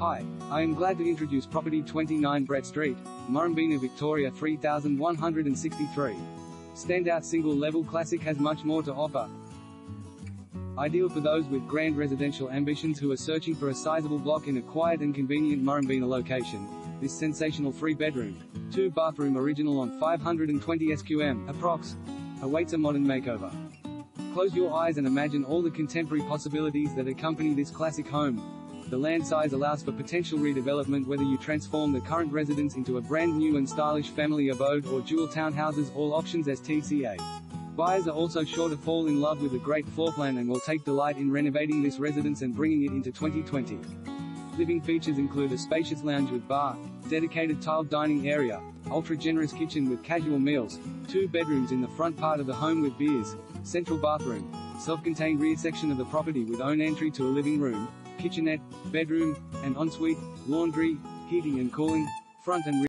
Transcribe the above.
Hi, I am glad to introduce property 29 Brett Street, Murrumbeena, Victoria 3163. Standout single-level classic has much more to offer. Ideal for those with grand residential ambitions who are searching for a sizable block in a quiet and convenient Murrumbeena location. This sensational 3-bedroom, 2-bathroom original on 520 sqm, approx, awaits a modern makeover. Close your eyes and imagine all the contemporary possibilities that accompany this classic home. The land size allows for potential redevelopment, whether you transform the current residence into a brand new and stylish family abode or dual townhouses, all options as TCA. Buyers are also sure to fall in love with a great floor plan and will take delight in renovating this residence and bringing it into 2020. Living features include a spacious lounge with bar, dedicated tiled dining area, ultra-generous kitchen with casual meals, 2 bedrooms in the front part of the home with beers, central bathroom, self-contained rear section of the property with own entry to a living room, kitchenette, bedroom, and ensuite, laundry, heating and cooling, front and rear.